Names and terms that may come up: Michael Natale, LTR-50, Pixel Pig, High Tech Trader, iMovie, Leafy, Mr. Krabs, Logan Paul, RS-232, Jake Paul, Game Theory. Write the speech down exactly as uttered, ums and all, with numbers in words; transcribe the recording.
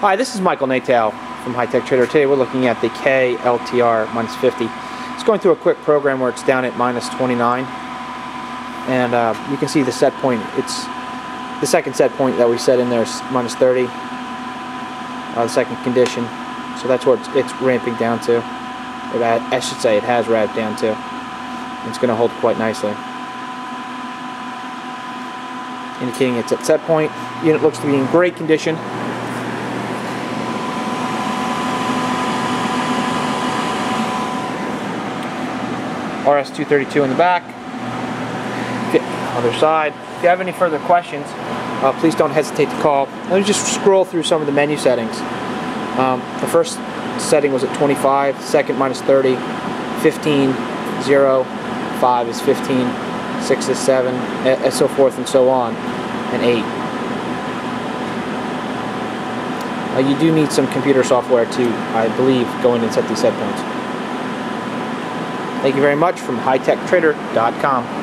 Hi, this is Michael Natale from High Tech Trader. Today we're looking at the K L T R minus fifty. It's going through a quick program where it's down at minus twenty-nine, and uh, you can see the set point. It's the second set point that we set in there is minus thirty, uh, the second condition. So that's what it's, it's ramping down to. It, I should say it has ramped down to. It's going to hold quite nicely, indicating it's at set point. Unit looks to be in great condition. R S two thirty-two in the back. Other side. If you have any further questions, uh, please don't hesitate to call. Let me just scroll through some of the menu settings. Um, the first setting was at twenty-five, second minus thirty, fifteen, zero, five is fifteen, six is seven, and so forth and so on, and eight. Uh, you do need some computer software to, I believe, go in and set these set points. Thank you very much from High Tech Trader dot com.